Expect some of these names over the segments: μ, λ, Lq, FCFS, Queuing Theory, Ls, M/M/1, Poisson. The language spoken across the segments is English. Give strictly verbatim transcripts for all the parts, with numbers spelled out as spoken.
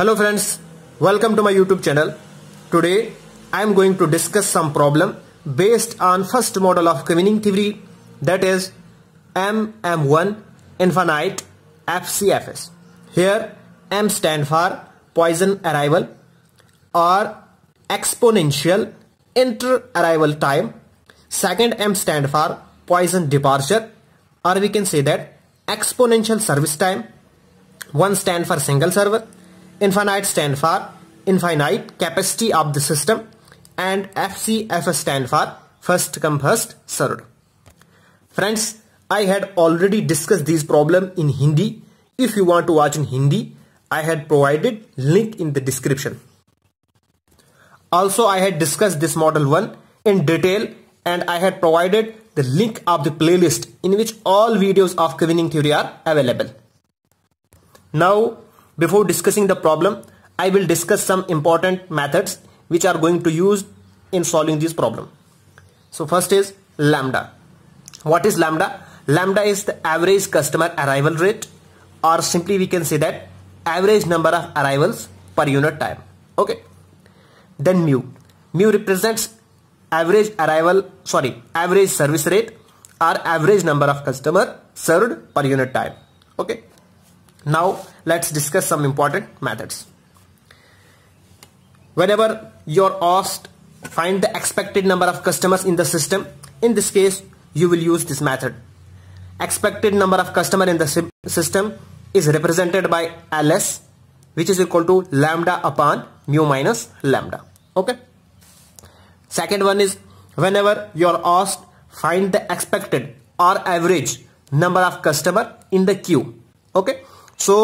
Hello friends, welcome to my YouTube channel. Today I am going to discuss some problem based on first model of queuing theory, that is M M one infinite F C F S. Here M stand for Poisson arrival or exponential inter-arrival time. Second M stand for Poisson departure, or we can say that exponential service time. One stand for single server, infinite stand for infinite capacity of the system, and F C F S stand for first come first served. Friends, I had already discussed this problem in Hindi. If you want to watch in Hindi, I had provided link in the description. Also, I had discussed this model one in detail, and I had provided the link of the playlist in which all videos of queuing theory are available. Now, before discussing the problem, I will discuss some important methods which are going to use in solving this problem. So first is lambda. What is lambda? Lambda is the average customer arrival rate, or simply we can say that average number of arrivals per unit time. Okay. Then mu. Mu represents average arrival, sorry, average service rate or average number of customer served per unit time. Okay. Now let's discuss some important methods. Whenever you're asked find the expected number of customers in the system, in this case you will use this method. Expected number of customer in the system is represented by Ls, which is equal to lambda upon mu minus lambda. Okay. Second one is, whenever you're asked find the expected or average number of customer in the queue. Okay. So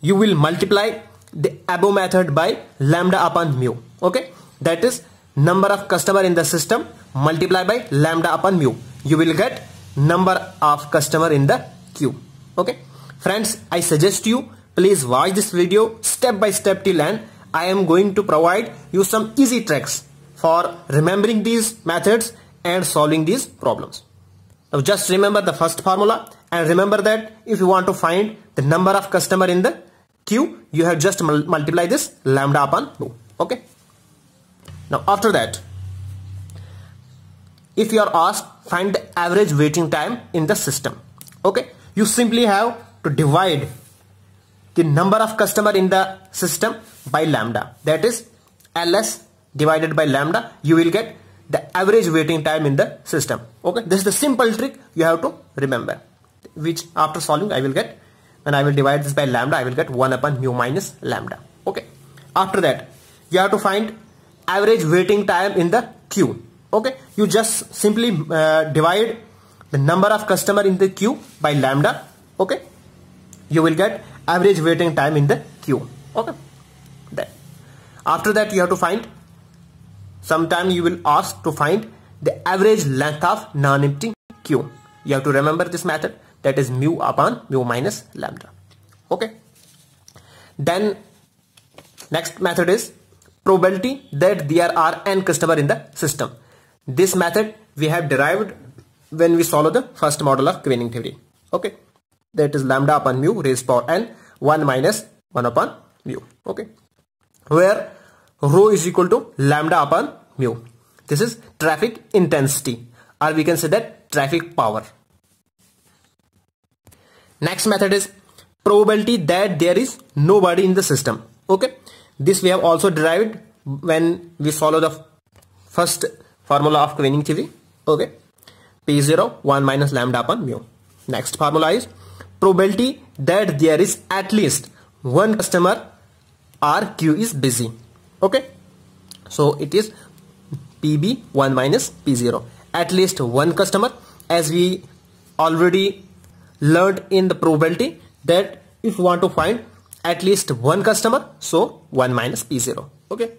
you will multiply the above method by lambda upon mu. Okay. That is number of customer in the system multiplied by lambda upon mu. You will get number of customer in the queue. Okay. Friends, I suggest you please watch this video step by step till end. I am going to provide you some easy tricks for remembering these methods and solving these problems. Now just remember the first formula, and remember that if you want to find the number of customer in the queue, you have just mul multiply this lambda upon mu. Okay. Now after that, if you are asked find the average waiting time in the system, okay, you simply have to divide the number of customer in the system by lambda, that is Ls divided by lambda. You will get the average waiting time in the system. Okay, this is the simple trick you have to remember, which after solving I will get, and I will divide this by lambda, I will get one upon mu minus lambda. Okay, after that you have to find average waiting time in the queue. Okay, you just simply uh, divide the number of customer in the queue by lambda. Okay, you will get average waiting time in the queue. Okay, then after that you have to find, sometime you will ask to find the average length of non-empty queue. You have to remember this method, that is mu upon mu minus lambda. Okay, then next method is probability that there are n customer in the system. This method we have derived when we solve the first model of queuing theory. Okay, that is lambda upon mu raised power n, one minus one upon mu. Okay, where rho is equal to lambda upon mu. This is traffic intensity, or we can say that traffic power. Next method is probability that there is nobody in the system. Okay, this we have also derived when we solve the first formula of queuing theory. Okay, P zero, one minus lambda upon mu. Next formula is probability that there is at least one customer or queue is busy. Okay, so it is P B, one minus P zero, at least one customer, as we already learned in the probability that if you want to find at least one customer, so one minus P zero. Okay,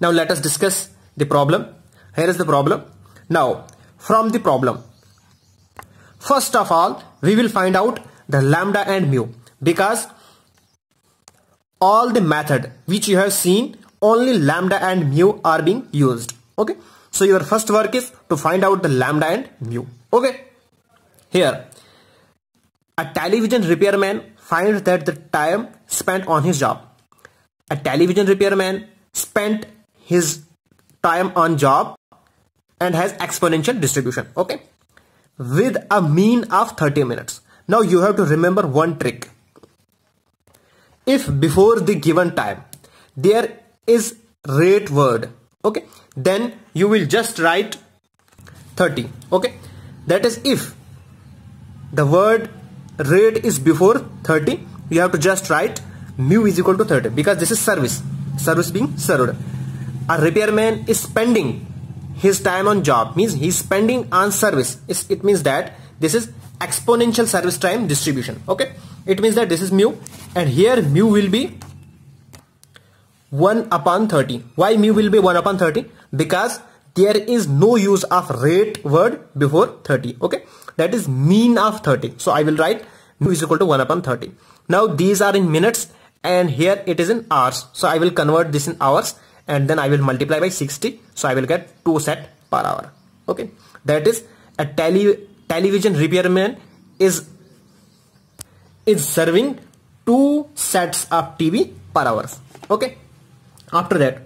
now let us discuss the problem. Here is the problem. Now from the problem, first of all we will find out the lambda and mu, because all the method which you have seen, only lambda and mu are being used. Okay, so your first work is to find out the lambda and mu. Okay, here a television repairman finds that the time spent on his job. A television repairman spent his time on job and has exponential distribution, okay, with a mean of thirty minutes. Now you have to remember one trick. If before the given time there is rate word, okay, then you will just write thirty, okay. That is, if the word rate is before thirty, you have to just write mu is equal to thirty, because this is service, service being served. A repairman is spending his time on job, means he is spending on service. It means that this is exponential service time distribution, okay. It means that this is mu, and here mu will be one upon thirty. Why mu will be one upon thirty? Because there is no use of rate word before thirty, okay. That is mean of thirty. So I will write mu is equal to one upon thirty. Now these are in minutes and here it is in hours. So I will convert this in hours and then I will multiply by sixty. So I will get two sets per hour. Okay. That is, a tele television repairman is, is serving two sets of T V per hour. Okay. After that,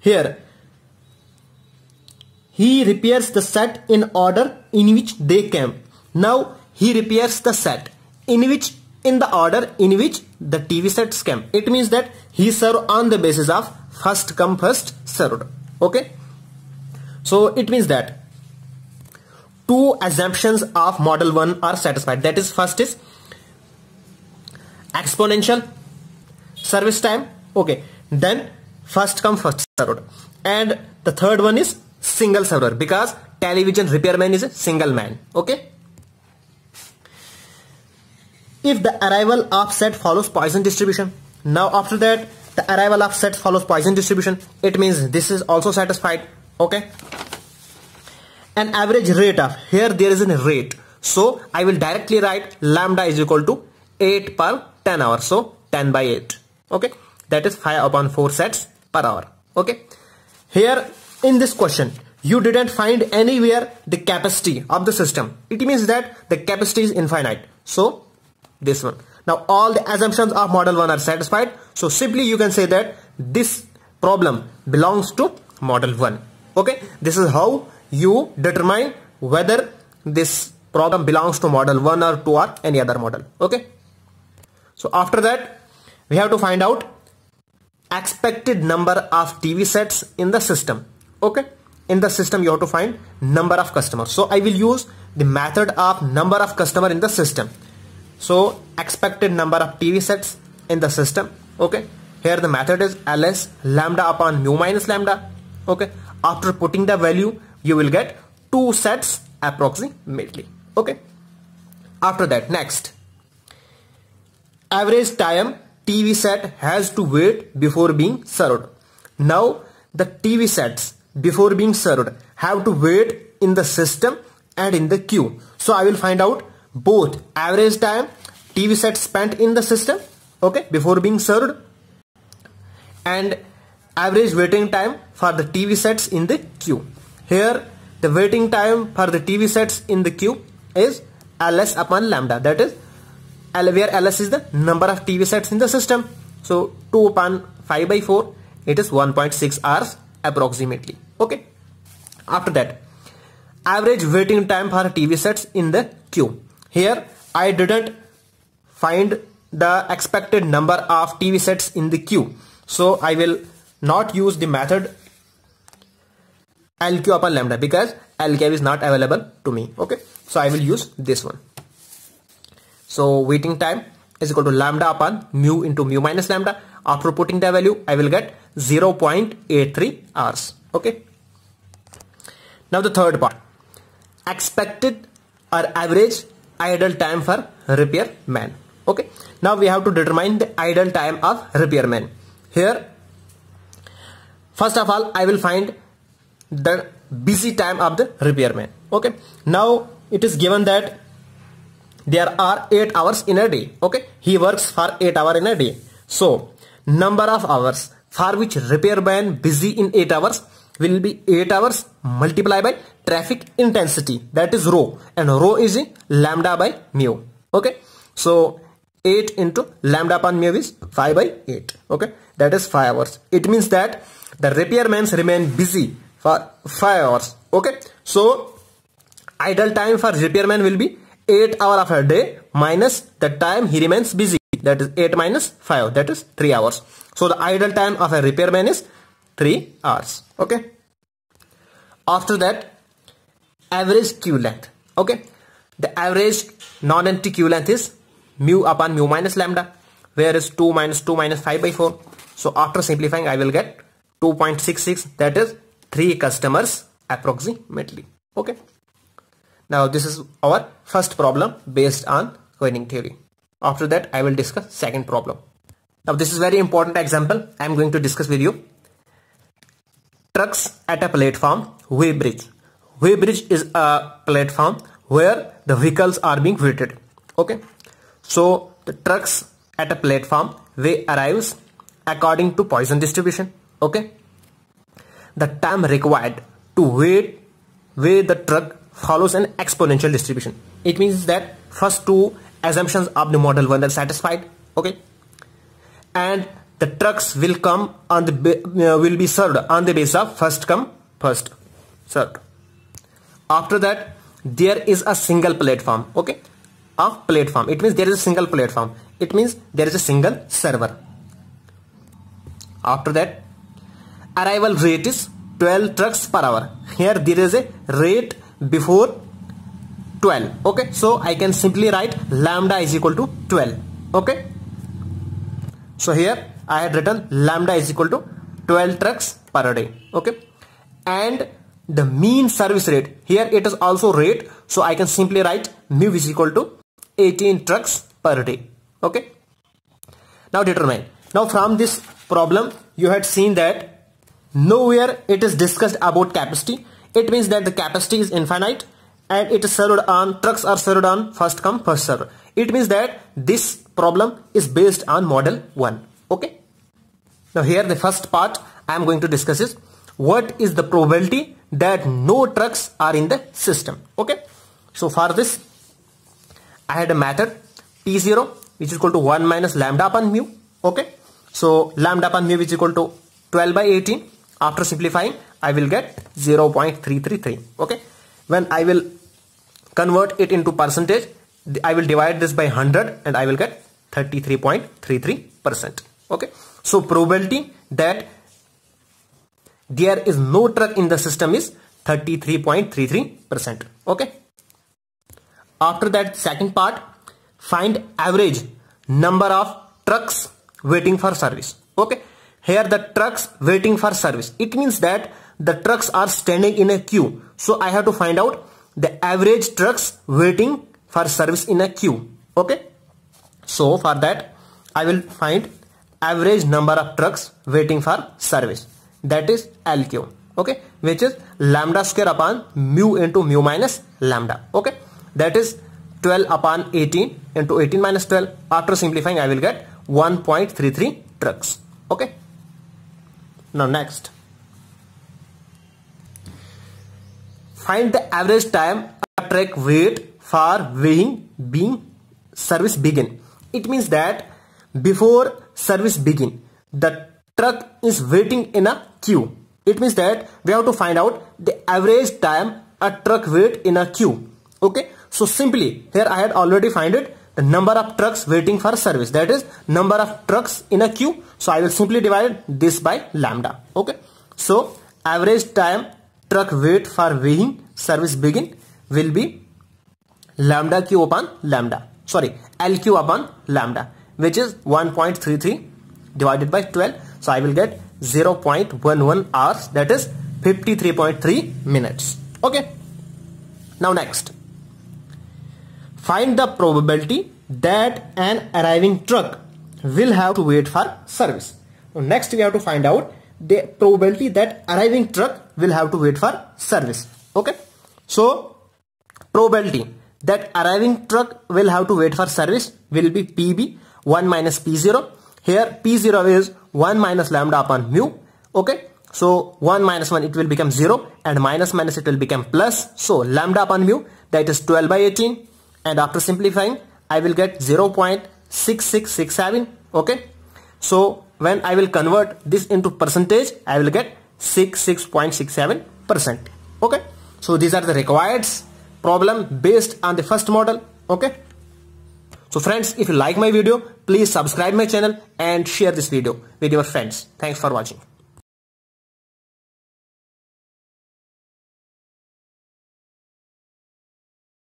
here he repairs the set in order in which they came. Now he repairs the set in which, in the order in which the T V sets came. It means that he served on the basis of first come first served, okay. So it means that two assumptions of model one are satisfied. That is, first is exponential service time, okay, then first come first served, and the third one is single server, because television repairman is a single man, okay. If the arrival of set follows Poisson distribution. Now after that, the arrival of set follows Poisson distribution. It means this is also satisfied, okay. An average rate of, here there is a rate, so I will directly write lambda is equal to eight per ten hour, so ten by eight, okay. That is five upon four sets per hour, okay. Here in this question, you didn't find anywhere the capacity of the system. It means that the capacity is infinite. So this one. Now all the assumptions of model one are satisfied. So simply you can say that this problem belongs to model one. Okay. This is how you determine whether this problem belongs to model one or two or any other model. Okay. So after that, we have to find out expected number of T V sets in the system. Okay, in the system you have to find number of customers. So I will use the method of number of customer in the system. So expected number of T V sets in the system. Okay, here the method is Ls lambda upon mu minus lambda. Okay, after putting the value, you will get two sets approximately. Okay, after that, next, average time T V set has to wait before being served. Now the T V sets before being served have to wait in the system and in the queue. So I will find out both average time T V sets spent in the system, okay, before being served, and average waiting time for the T V sets in the queue. Here the waiting time for the T V sets in the queue is Ls upon lambda, that is where Ls is the number of T V sets in the system. So two upon five by four, it is one point six hours approximately, okay. After that, average waiting time for T V sets in the queue. Here I didn't find the expected number of T V sets in the queue, so I will not use the method Lq upon lambda, because Lq is not available to me, okay. So I will use this one. So waiting time is equal to lambda upon mu into mu minus lambda. After putting the value, I will get zero point eight three hours, okay. Now the third part, expected or average idle time for repairman, okay. Now we have to determine the idle time of repairman. Here first of all, I will find the busy time of the repairman, okay. Now it is given that there are eight hours in a day, okay. He works for eight hours in a day. So number of hours for which repairman busy in eight hours will be eight hours multiplied by traffic intensity, that is rho, and rho is lambda by mu, okay. So eight into lambda upon mu is five by eight. Okay, that is five hours. It means that the repairmen remain busy for five hours. Okay, so idle time for repairman will be eight hours of a day minus the time he remains busy. That is eight minus five, that is three hours. So the idle time of a repairman is three hours. Okay. After that, average queue length. Okay. The average non-empty queue length is mu upon mu minus lambda, where is two minus two minus five by four. So after simplifying, I will get two point six six, that is three customers approximately. Okay. Now this is our first problem based on coining theory. After that, I will discuss second problem. Now this is very important example I am going to discuss with you. Trucks at a platform weigh bridge. Weigh bridge is a platform where the vehicles are being weighted. Okay. So the trucks at a platform weigh arrives according to Poisson distribution. Okay. The time required to weigh, weigh the truck follows an exponential distribution. It means that first two assumptions of the model one are satisfied. Okay. And the trucks will come on the uh, will be served on the basis of first come first served. After that, there is a single platform. Okay. A platform. It means there is a single platform. It means there is a single server. After that, arrival rate is twelve trucks per hour. Here there is a rate before twelve. Okay, so I can simply write lambda is equal to twelve. Okay, so here I had written lambda is equal to twelve trucks per day. Okay, and the mean service rate, here it is also rate, so I can simply write mu is equal to eighteen trucks per day. Okay, now determine. Now from this problem you had seen that nowhere it is discussed about capacity. It means that the capacity is infinite and it is served on, trucks are served on first come first served. It means that this problem is based on model one. Okay. Now here the first part I am going to discuss is what is the probability that no trucks are in the system. Okay. So for this I had a matter P zero which is equal to one minus lambda upon mu. Okay. So lambda upon mu is equal to twelve by eighteen. After simplifying, I will get zero point three three three. Okay, when I will convert it into percentage, I will divide this by one hundred and I will get thirty-three point three three percent. Okay, so probability that there is no truck in the system is thirty-three point three three percent. Okay, after that second part, find average number of trucks waiting for service. Okay, here the trucks waiting for service, it means that the trucks are standing in a queue. So I have to find out the average trucks waiting for service in a queue. Okay. So for that, I will find average number of trucks waiting for service. That is L Q. Okay. Which is lambda square upon mu into mu minus lambda. Okay. That is twelve upon eighteen into eighteen minus twelve. After simplifying, I will get one point three three trucks. Okay. Now next. Find the average time a truck wait for weighing being service begin. It means that before service begin, the truck is waiting in a queue. It means that we have to find out the average time a truck wait in a queue. Okay. So simply here I had already found it, the number of trucks waiting for service. That is number of trucks in a queue. So I will simply divide this by lambda. Okay. So average time truck wait for weighing service begin will be lambda q upon lambda, sorry L Q upon lambda, which is one point three three divided by twelve. So I will get zero point one one hours, that is fifty-three point three minutes. Okay. Now next, find the probability that an arriving truck will have to wait for service. Next we have to find out the probability that arriving truck will have to wait for service. Okay, so probability that arriving truck will have to wait for service will be P B one minus P zero. Here P zero is one minus lambda upon mu. Okay, so one minus one it will become zero and minus minus it will become plus. So lambda upon mu, that is twelve by eighteen, and after simplifying I will get 0.6 six six six seven. Okay, so when I will convert this into percentage, I will get sixty-six point six seven percent. Okay, so these are the required problem based on the first model. Okay, so friends, if you like my video, please subscribe my channel and share this video with your friends. Thanks for watching.